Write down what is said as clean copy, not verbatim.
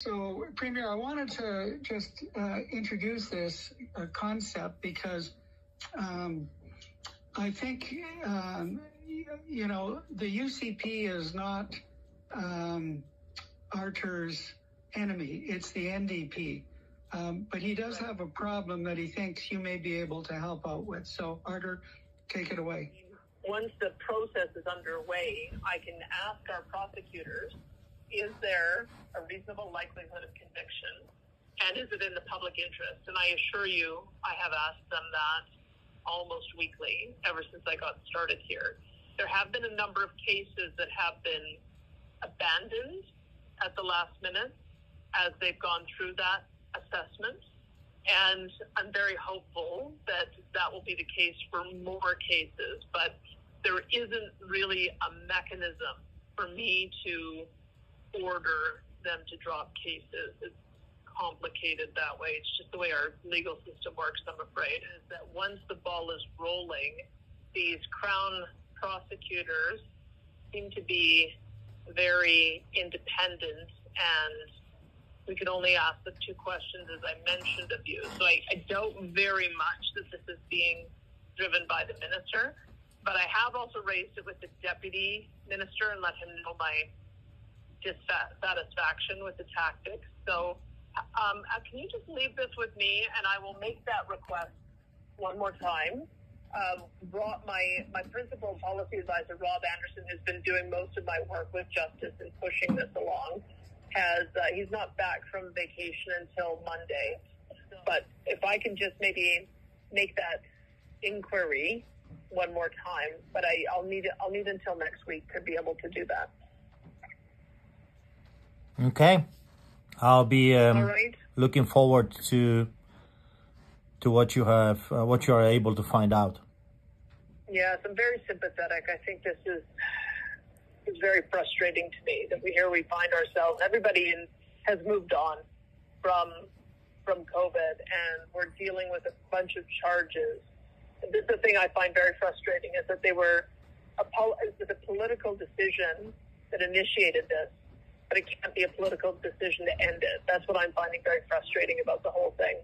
So, Premier, I wanted to just introduce this concept because I think, you know, the UCP is not Artur's enemy. It's the NDP. But he does have a problem that he thinks you may be able to help out with. So, Artur, take it away. Once the process is underway, I can ask our prosecutors, is there a reasonable likelihood of conviction? And is it in the public interest? And I assure you, I have asked them that almost weekly ever since I got started here. There have been a number of cases that have been abandoned at the last minute as they've gone through that assessment. And I'm very hopeful that that will be the case for more cases. But there isn't really a mechanism for me to order them to drop cases. It's complicated that way. It's just the way our legal system works, I'm afraid, is that once the ball is rolling, these Crown prosecutors seem to be very independent, and we can only ask the two questions, as I mentioned, of you. So I doubt very much that this is being driven by the minister, but I have also raised it with the deputy minister and let him know my dissatisfaction with the tactics. So can you just leave this with me, and I will make that request one more time. My principal policy advisor, Rob Anderson, who's been doing most of my work with justice and pushing this along, he's not back from vacation until Monday. But if I can just maybe make that inquiry one more time, but I'll need until next week to be able to do that. Okay, I'll be looking forward to what you have, what you are able to find out. Yes, I'm very sympathetic. I think this is very frustrating to me that we find ourselves. Everybody has moved on from COVID, and we're dealing with a bunch of charges. And this is the thing I find very frustrating, is that it was a political decision that initiated this, but it can't be a political decision to end it. That's what I'm finding very frustrating about the whole thing.